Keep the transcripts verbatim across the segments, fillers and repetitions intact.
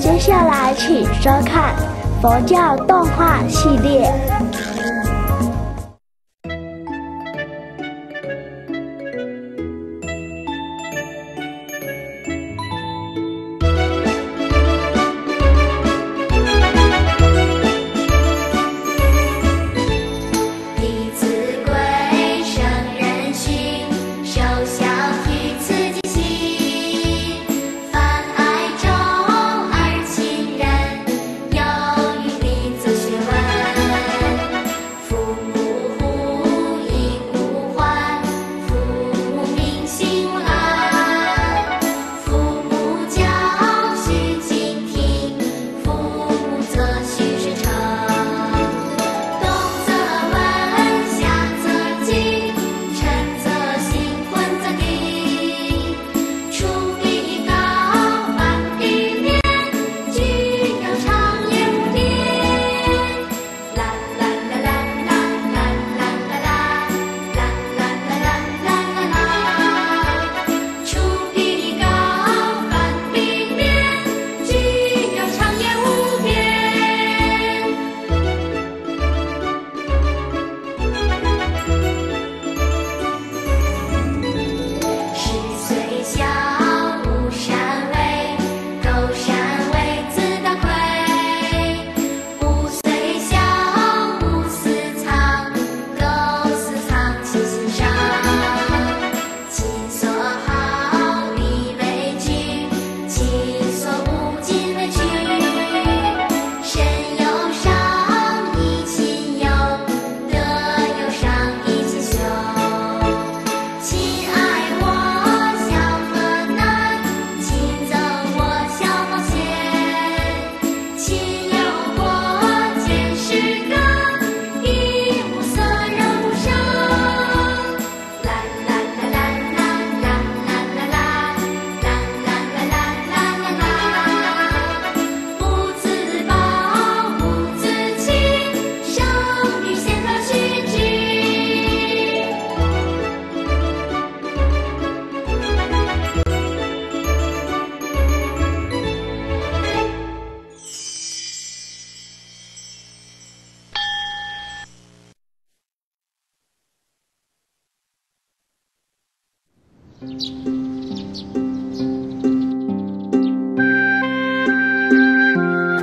接下来，请收看佛教动画系列。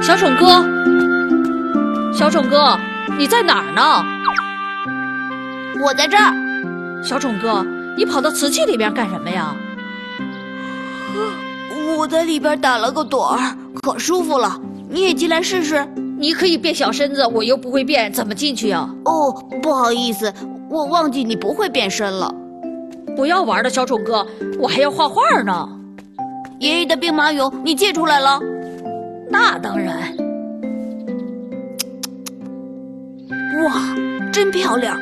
小宠哥，小宠哥，你在哪儿呢？我在这儿。小宠哥，你跑到瓷器里边干什么呀？我在里边打了个盹儿，可舒服了。你也进来试试。你可以变小身子，我又不会变，怎么进去呀？哦，不好意思，我忘记你不会变身了。 不要玩了，小宠哥，我还要画画呢。爷爷的兵马俑你借出来了？那当然。哇，真漂亮！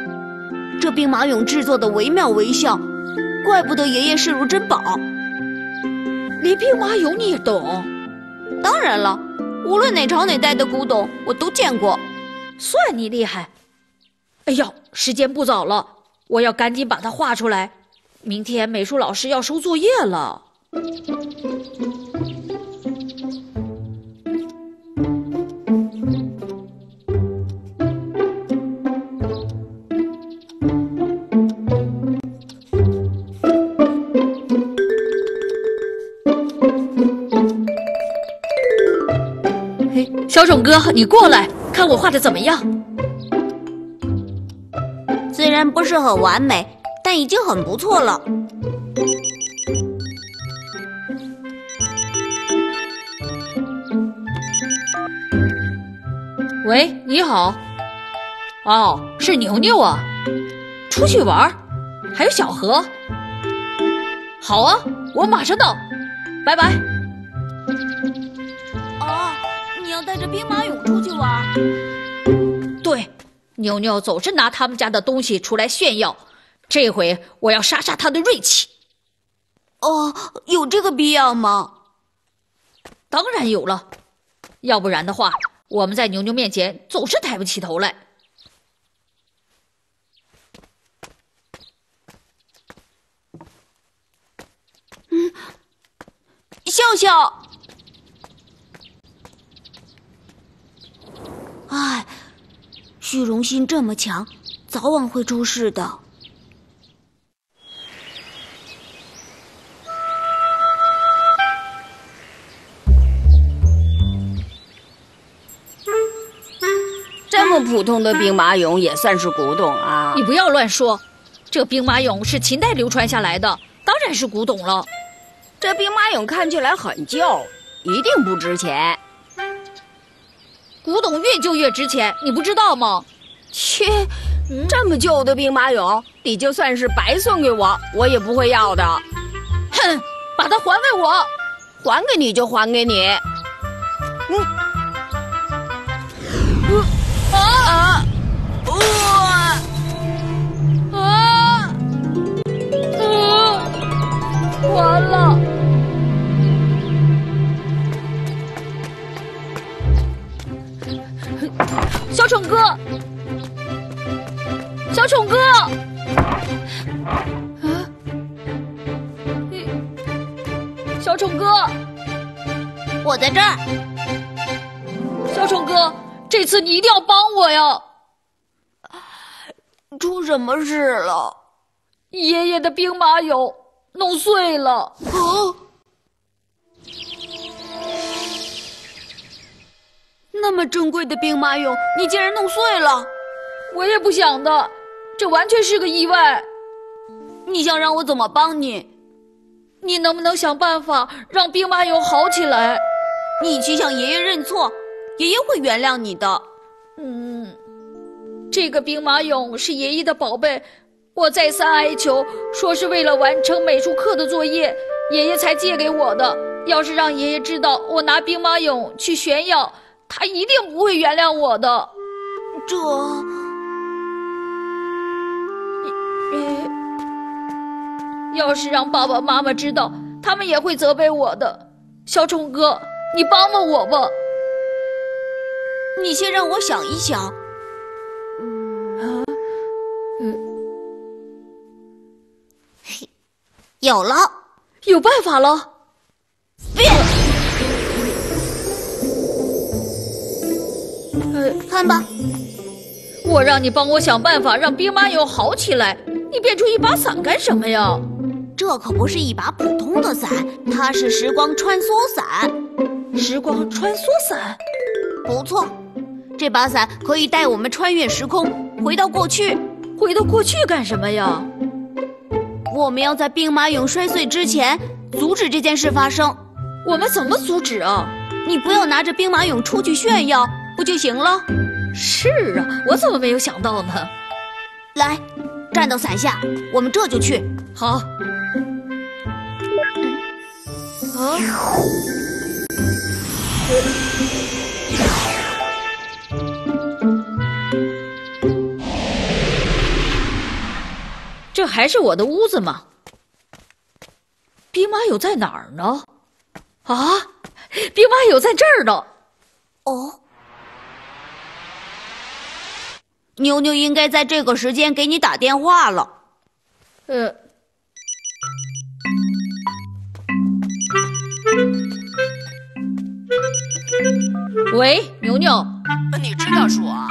这兵马俑制作的惟妙惟肖，怪不得爷爷视如珍宝。连兵马俑你也懂？当然了，无论哪朝哪代的古董我都见过。算你厉害。哎呦，时间不早了，我要赶紧把它画出来。 明天美术老师要收作业了。嘿，小宠哥，你过来看我画的怎么样？虽然不是很完美。 但已经很不错了。喂，你好。哦，是牛牛啊。出去玩，还有小何。好啊，我马上到，拜拜。哦，你要带着兵马俑出去玩？对，妞妞总是拿他们家的东西出来炫耀，这回我要杀杀他的锐气。哦，有这个必要吗？当然有了，要不然的话，我们在妞妞面前总是抬不起头来。 嗯，笑笑，哎，虚荣心这么强，早晚会出事的。这么普通的兵马俑也算是古董啊！你不要乱说，这兵马俑是秦代流传下来的，当然是古董了。 这兵马俑看起来很旧，一定不值钱。古董越旧越值钱，你不知道吗？切，这么旧的兵马俑，你就算是白送给我，我也不会要的。哼，把它还给我，还给你就还给你。嗯。啊啊！啊！啊！完了！ 小宠哥，小宠哥，啊，小宠哥，我在这儿。小宠哥，这次你一定要帮我呀！出什么事了？爷爷的兵马俑弄碎了。哦，那么珍贵的兵马俑，你竟然弄碎了！我也不想的，这完全是个意外。你想让我怎么帮你？你能不能想办法让兵马俑好起来？你去向爷爷认错，爷爷会原谅你的。嗯，这个兵马俑是爷爷的宝贝，我再三哀求，说是为了完成美术课的作业，爷爷才借给我的。要是让爷爷知道我拿兵马俑去炫耀， 他一定不会原谅我的。这，要是让爸爸妈妈知道，他们也会责备我的。小虫哥，你帮帮我吧。你先让我想一想。嗯，嘿，有了，有办法了。变。 看吧，我让你帮我想办法让兵马俑好起来，你变出一把伞干什么呀？这可不是一把普通的伞，它是时光穿梭伞。时光穿梭伞，不错，这把伞可以带我们穿越时空，回到过去。回到过去干什么呀？我们要在兵马俑摔碎之前阻止这件事发生。我们怎么阻止啊？你不要拿着兵马俑出去炫耀。 不就行了？是啊，我怎么没有想到呢？来，站到伞下，我们这就去。好。啊！这还是我的屋子吗？兵马俑在哪儿呢？啊，兵马俑在这儿呢。哦。 妞妞应该在这个时间给你打电话了。呃，喂，妞妞，你知道是我？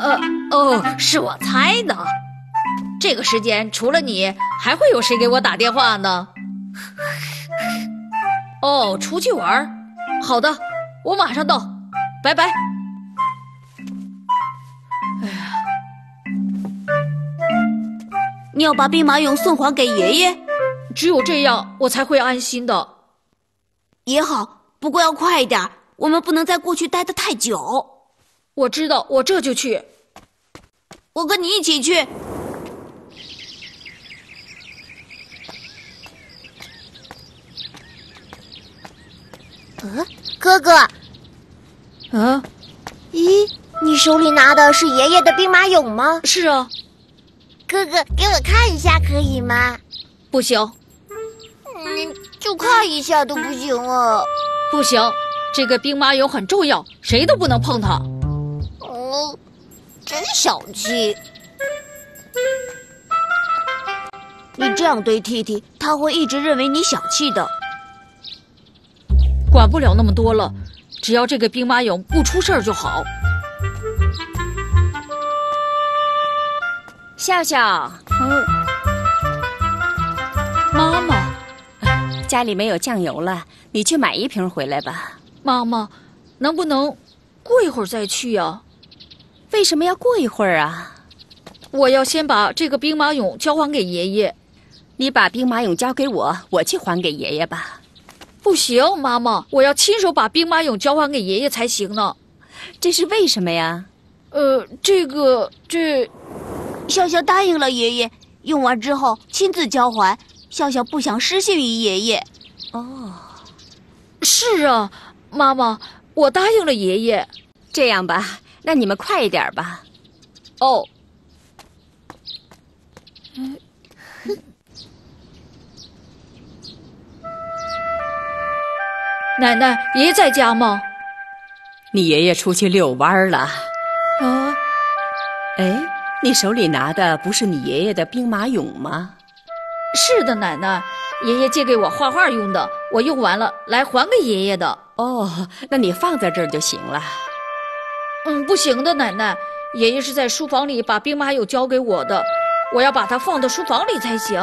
呃，哦，是我猜的。这个时间除了你，还会有谁给我打电话呢？哦，出去玩。好的，我马上到，拜拜。 你要把兵马俑送还给爷爷，只有这样我才会安心的。也好，不过要快一点，我们不能在过去待得太久。我知道，我这就去。我跟你一起去。嗯，哥哥。啊？咦，你手里拿的是爷爷的兵马俑吗？是啊。哥哥，给我看一下可以吗？不行。嗯，就看一下都不行啊。不行，这个兵马俑很重要，谁都不能碰它。哦，真小气。 你这样对弟弟，他会一直认为你小气的。管不了那么多了，只要这个兵马俑不出事儿就好。笑笑，嗯，妈妈，家里没有酱油了，你去买一瓶回来吧。妈妈，能不能过一会儿再去呀？为什么要过一会儿啊？我要先把这个兵马俑交还给爷爷。 你把兵马俑交给我，我去还给爷爷吧。不行，妈妈，我要亲手把兵马俑交还给爷爷才行呢。这是为什么呀？呃，这个这，笑笑答应了爷爷，用完之后亲自交还。笑笑不想失信于爷爷。哦，是啊，妈妈，我答应了爷爷。这样吧，那你们快一点吧。哦。嗯。 奶奶，爷爷在家吗？你爷爷出去遛弯了。哦，哎，你手里拿的不是你爷爷的兵马俑吗？是的，奶奶，爷爷借给我画画用的，我用完了来还给爷爷的。哦，那你放在这儿就行了。嗯，不行的，奶奶，爷爷是在书房里把兵马俑交给我的，我要把它放到书房里才行。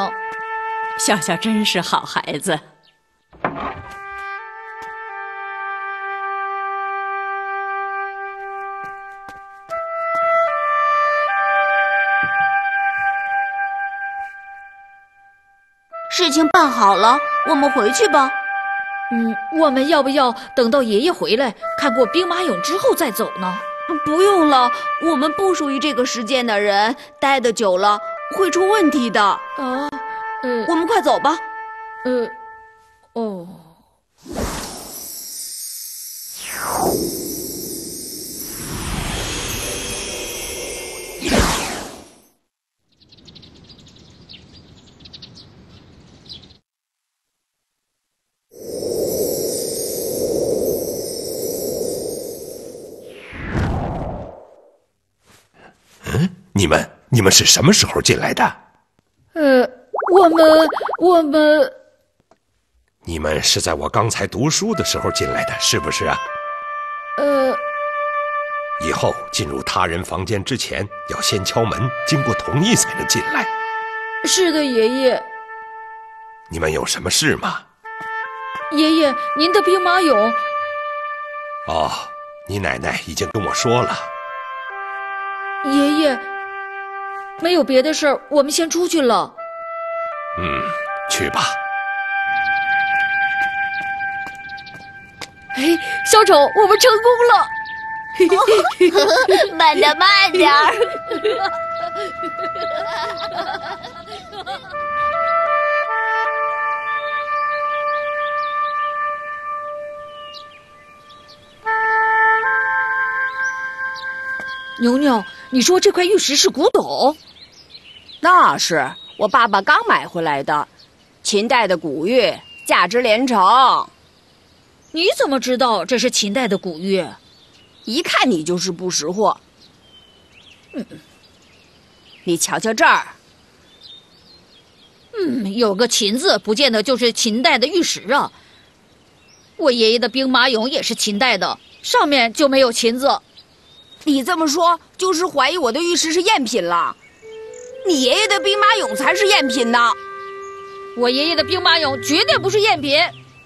笑笑真是好孩子。 事情办好了，我们回去吧。嗯，我们要不要等到爷爷回来看过兵马俑之后再走呢？不用了，我们不属于这个时间的人，待得久了会出问题的。啊，嗯，我们快走吧。呃，哦。你们你们是什么时候进来的？呃，我们我们，你们是在我刚才读书的时候进来的，是不是啊？呃，以后进入他人房间之前，要先敲门，经过同意才能进来。是的，爷爷。你们有什么事吗？爷爷，您的兵马俑。哦，你奶奶已经跟我说了。爷爷。 没有别的事儿，我们先出去了。嗯，去吧。哎，小丑，我们成功了！哦、慢点，慢点儿。牛牛，你说这块玉石是古董？ 那是我爸爸刚买回来的，秦代的古玉，价值连城。你怎么知道这是秦代的古玉？一看你就是不识货。嗯，你瞧瞧这儿。嗯，有个“秦”字，不见得就是秦代的玉石啊。我爷爷的兵马俑也是秦代的，上面就没有“秦”字。你这么说，就是怀疑我的玉石是赝品了。 你爷爷的兵马俑才是赝品呢，我爷爷的兵马俑绝对不是赝品。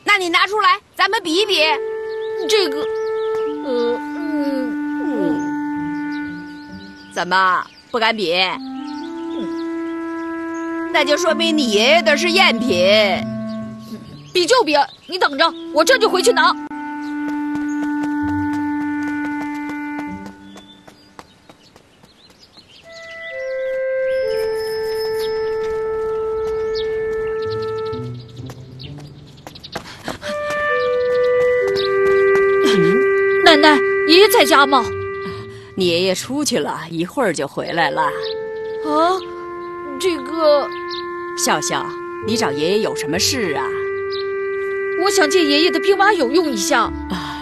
那你拿出来，咱们比一比。这个，呃，嗯，怎么不敢比？嗯，那就说明你爷爷的是赝品。比就比，你等着，我这就回去拿。姨在家吗？你爷爷出去了，一会儿就回来了。啊，这个，笑笑，你找爷爷有什么事啊？我想借爷爷的兵马俑用一下。啊，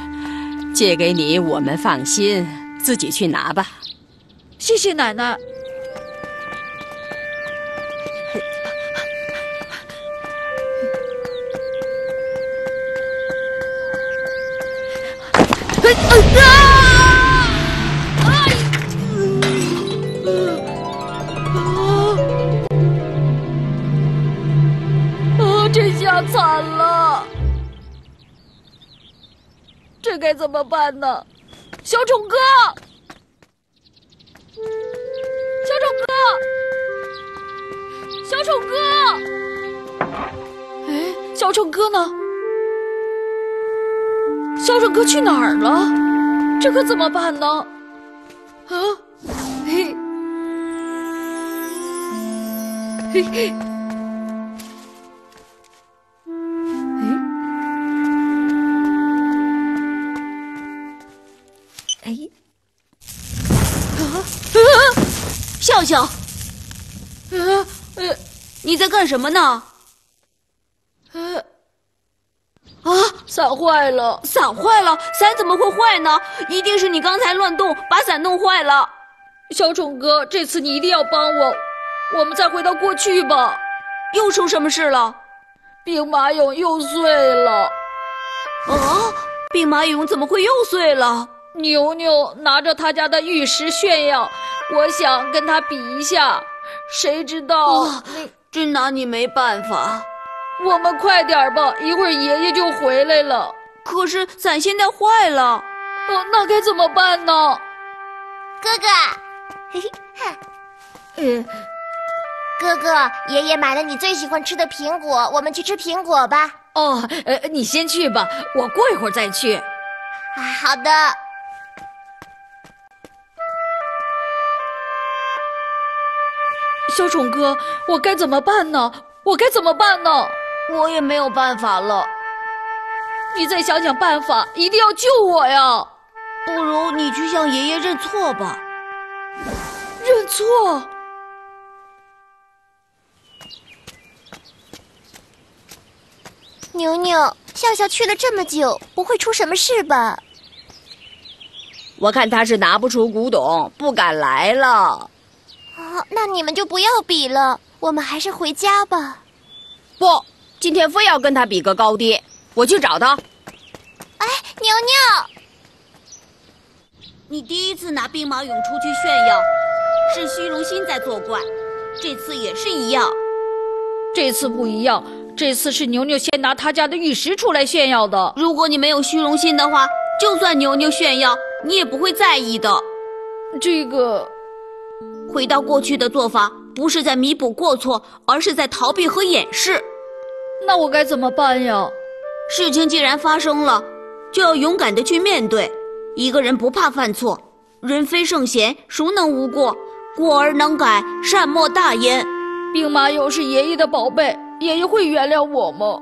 借给你，我们放心，自己去拿吧。谢谢奶奶。 惨了，这该怎么办呢？小丑哥，小丑哥，小丑哥，哎，小丑哥呢？小丑哥去哪儿了？这可怎么办呢？啊，嘿，嘿嘿。 笑笑，呃呃，你在干什么呢？呃，啊，伞坏了！伞坏了！伞怎么会坏呢？一定是你刚才乱动，把伞弄坏了。小宠哥，这次你一定要帮我，我们再回到过去吧。又出什么事了？兵马俑又碎了。啊！兵马俑怎么会又碎了？牛牛拿着他家的玉石炫耀。 我想跟他比一下，谁知道？哦、真拿你没办法。我们快点吧，一会儿爷爷就回来了。可是伞现在坏了，哦，那该怎么办呢？哥哥，嘿嘿，嗯，哥哥，爷爷买了你最喜欢吃的苹果，我们去吃苹果吧。哦，呃，你先去吧，我过一会儿再去。啊，好的。 小宠哥，我该怎么办呢？我该怎么办呢？我也没有办法了。你再想想办法，一定要救我呀！不如你去向爷爷认错吧。认错？牛牛，笑笑去了这么久，不会出什么事吧？我看他是拿不出古董，不敢来了。 哦，那你们就不要比了，我们还是回家吧。不，今天非要跟他比个高低，我去找他。哎，牛牛，你第一次拿兵马俑出去炫耀，是虚荣心在作怪，这次也是一样。这次不一样，这次是牛牛先拿他家的玉石出来炫耀的。如果你没有虚荣心的话，就算牛牛炫耀，你也不会在意的。这个。 回到过去的做法，不是在弥补过错，而是在逃避和掩饰。那我该怎么办呀？事情既然发生了，就要勇敢地去面对。一个人不怕犯错，人非圣贤，孰能无过？过而能改，善莫大焉。兵马俑是爷爷的宝贝，爷爷会原谅我吗？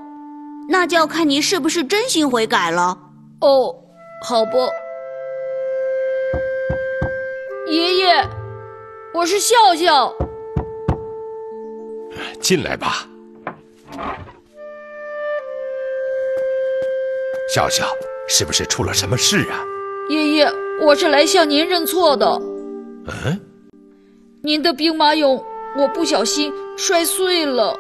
那就要看你是不是真心悔改了。哦，好吧。爷爷。 我是笑笑，进来吧，笑笑，是不是出了什么事啊？爷爷，我是来向您认错的。嗯，您的兵马俑我不小心摔碎了。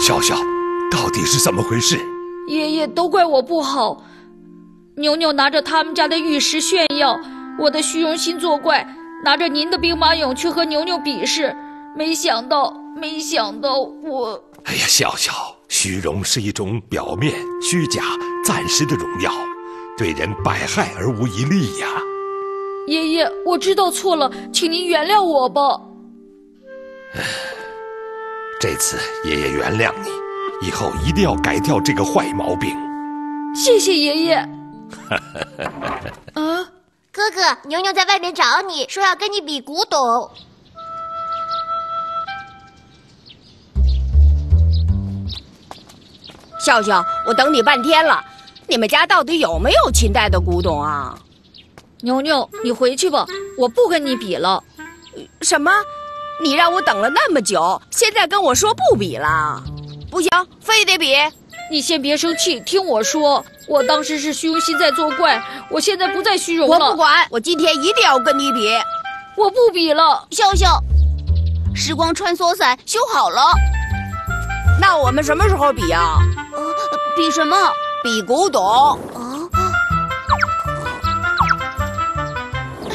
笑笑，到底是怎么回事？爷爷，都怪我不好。牛牛拿着他们家的玉石炫耀。 我的虚荣心作怪，拿着您的兵马俑去和牛牛比试，没想到，没想到我……哎呀，笑笑，虚荣是一种表面虚假、暂时的荣耀，对人百害而无一利呀。爷爷，我知道错了，请您原谅我吧。这次爷爷原谅你，以后一定要改掉这个坏毛病。谢谢爷爷。啊。 哥哥，牛牛在外面找你，说要跟你比古董。笑笑，我等你半天了，你们家到底有没有秦代的古董啊？牛牛，你回去吧，我不跟你比了。什么？你让我等了那么久，现在跟我说不比了？不行，非得比。你先别生气，听我说，我当时是虚荣心在作怪，我现在不再虚荣了。我不管，我今天一定要跟你比。我不比了，秀秀。时光穿梭伞修好了，那我们什么时候比啊？呃，比什么？比古董。啊！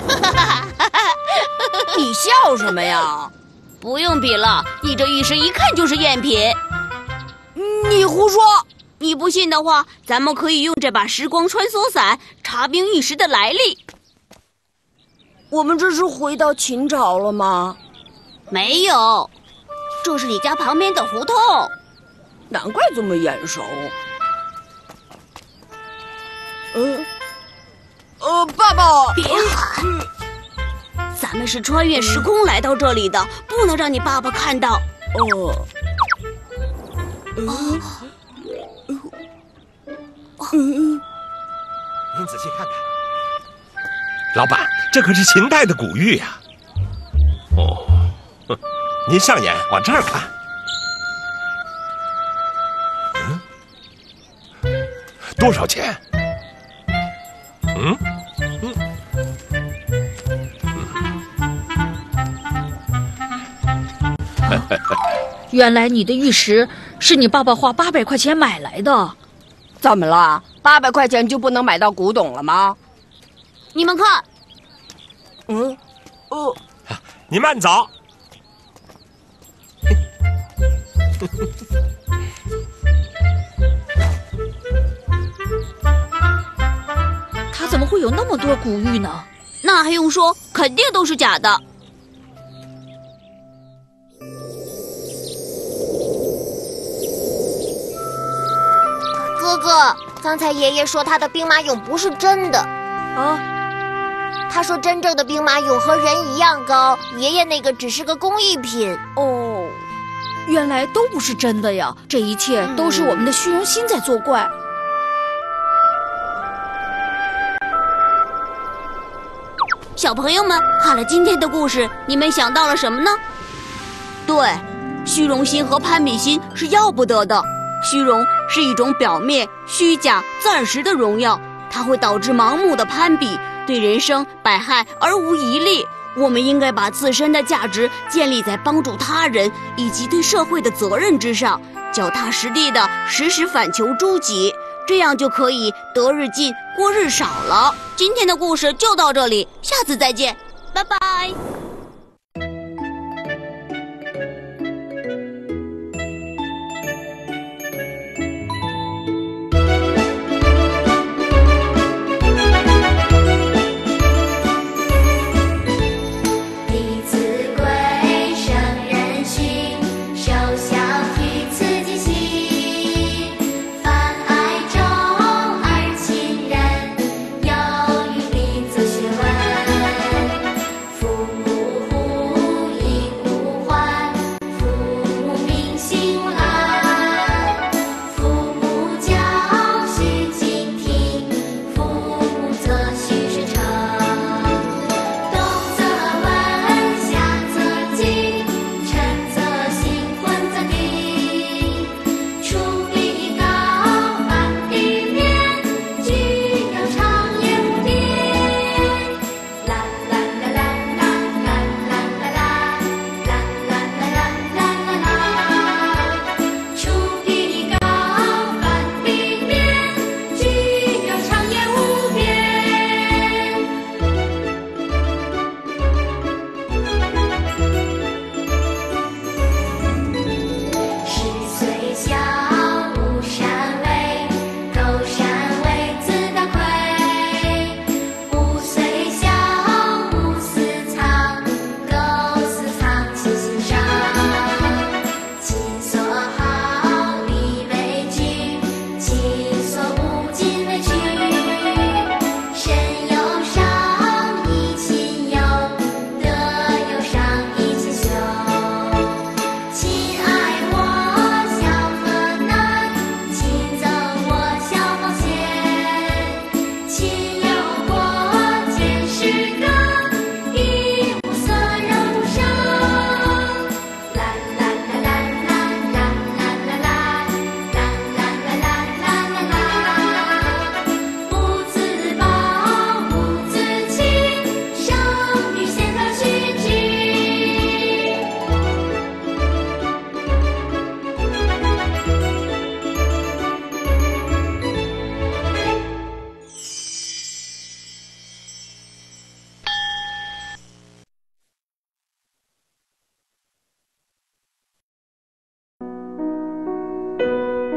哈哈哈哈哈！你笑什么呀？不用比了，你这玉石一看就是赝品。你胡说！你不信的话，咱们可以用这把时光穿梭伞查明玉石的来历。我们这是回到秦朝了吗？没有，这是你家旁边的胡同。难怪这么眼熟。嗯，呃，爸爸，别喊！嗯、咱们是穿越时空来到这里的，不能让你爸爸看到。哦。嗯嗯，您仔细看看，老板，这可是秦代的古玉呀！哦，您上眼往这儿看。嗯，多少钱？嗯嗯嗯。原来你的玉石是你爸爸花八百块钱买来的。怎么了？八百块钱就不能买到古董了吗？你们看，嗯，哦，你慢走。他怎么会有那么多古玉呢？那还用说，肯定都是假的。哥哥，刚才爷爷说他的兵马俑不是真的啊。他说真正的兵马俑和人一样高，爷爷那个只是个工艺品。哦，原来都不是真的呀！这一切都是我们的虚荣心在作怪。嗯、小朋友们，看了今天的故事，你们想到了什么呢？对，虚荣心和攀比心是要不得的。虚荣是一种表面、虚假、暂时的荣耀，它会导致盲目的攀比，对人生百害而无一利。我们应该把自身的价值建立在帮助他人以及对社会的责任之上，脚踏实地的时时反求诸己，这样就可以得日进，过日少了。今天的故事就到这里，下次再见，拜拜。Oh,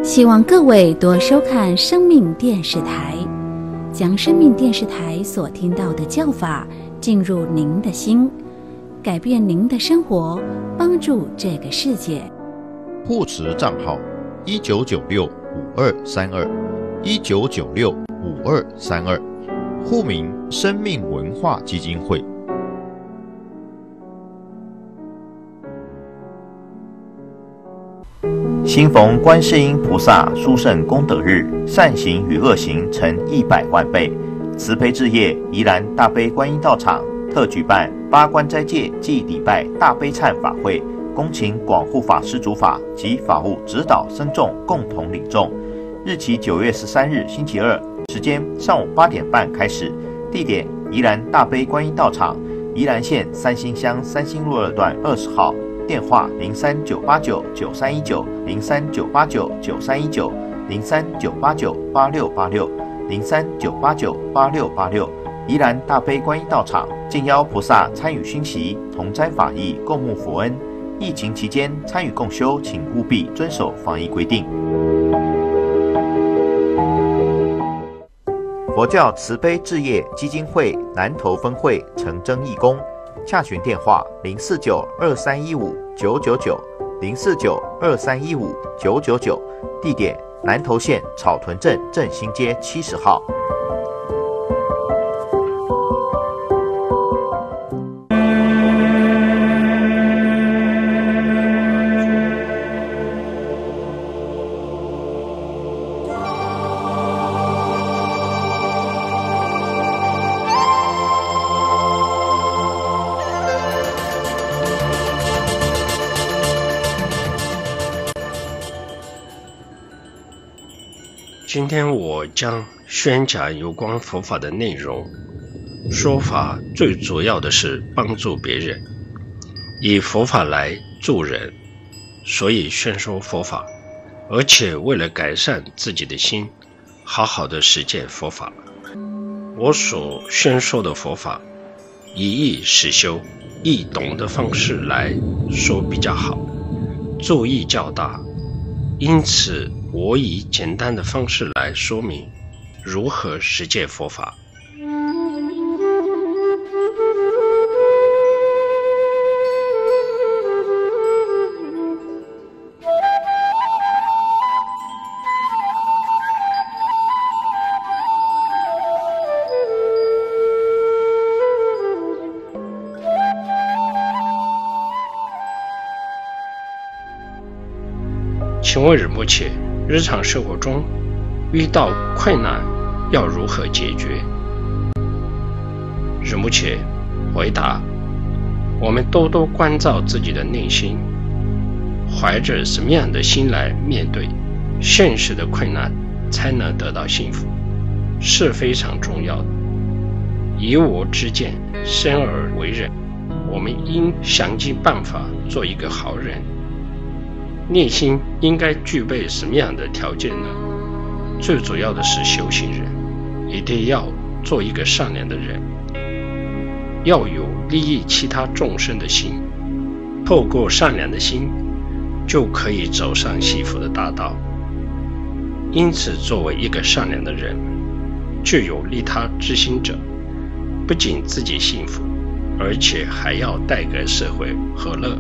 希望各位多收看生命电视台，将生命电视台所听到的教法进入您的心，改变您的生活，帮助这个世界。护持账号一九九六五二三二一九九六五二三二，户名生命文化基金会。新逢观世音菩萨殊胜功德日，善行与恶行成一百万倍。慈悲置业宜兰大悲观音道场特举办八关斋戒暨礼拜大悲忏法会，恭请广护法师主法及法务指导僧众共同领众。日期九月十三日星期二，时间上午八点半开始，地点宜兰大悲观音道场，宜兰县三星乡三星路二段二十号。电话零三九八九九三一九零三九八九九三一九零三九八九八六八六零三九八九八六八六。宜兰大悲观音道场敬邀菩萨参与熏习，同斋法义，共沐佛恩。疫情期间参与共修，请务必遵守防疫规定。佛教慈悲置业基金会南投分会诚征义工。洽询电话零四九二三一五九九九零四九二三一五九九九，地点南投县草屯镇振兴街七十号。今天我将宣讲有关佛法的内容。说法最主要的是帮助别人，以佛法来助人，所以宣说佛法，而且为了改善自己的心，好好的实践佛法。我所宣说的佛法，以易实修、易懂的方式来说比较好，注意较大。因此我以简单的方式来说明如何实践佛法。请问仁波切，日常生活中遇到困难要如何解决？仁波切回答：我们多多关照自己的内心，怀着什么样的心来面对现实的困难，才能得到幸福，是非常重要的。以我之见，生而为人，我们应想尽办法做一个好人。内心应该具备什么样的条件呢？最主要的是修行人一定要做一个善良的人，要有利益其他众生的心。透过善良的心，就可以走上幸福的大道。因此，作为一个善良的人，具有利他之心者，不仅自己幸福，而且还要带给社会和乐。